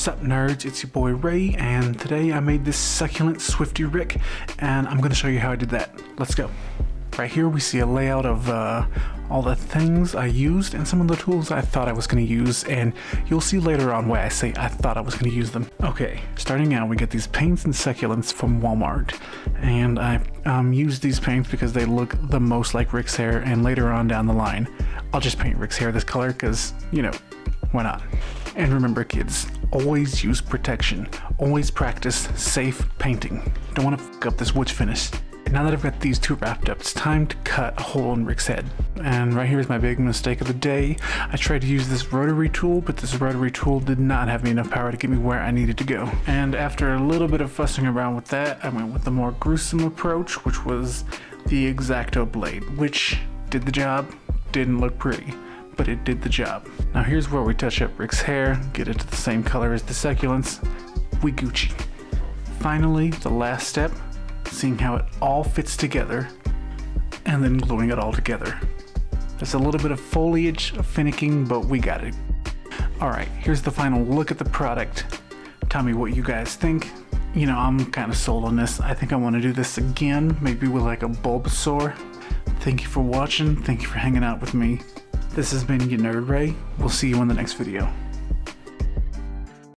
Sup nerds, it's your boy Ray, and today I made this Succulent Schwifty Rick, and I'm going to show you how I did that. Let's go. Right here we see a layout of all the things I used and some of the tools I thought I was going to use, and you'll see later on why I say I thought I was going to use them. Okay, starting out we get these paints and succulents from Walmart, and I used these paints because they look the most like Rick's hair, and later on down the line I'll just paint Rick's hair this color because, you know, why not? And remember kids, always use protection. Always practice safe painting. Don't want to fuck up this witch finish. And now that I've got these two wrapped up, it's time to cut a hole in Rick's head. And right here is my big mistake of the day. I tried to use this rotary tool, but this rotary tool did not have me enough power to get me where I needed to go. And after a little bit of fussing around with that, I went with the more gruesome approach, which was the X-Acto blade, which did the job. Didn't look pretty, but it did the job. Now here's where we touch up Rick's hair, get it to the same color as the succulents. We Gucci. Finally, the last step, seeing how it all fits together and then gluing it all together. There's a little bit of foliage finicking, but we got it. All right, here's the final look at the product. Tell me what you guys think. You know, I'm kind of sold on this. I think I want to do this again, maybe with like a Bulbasaur. Thank you for watching. Thank you for hanging out with me. This has been your nerd Ray. We'll see you in the next video.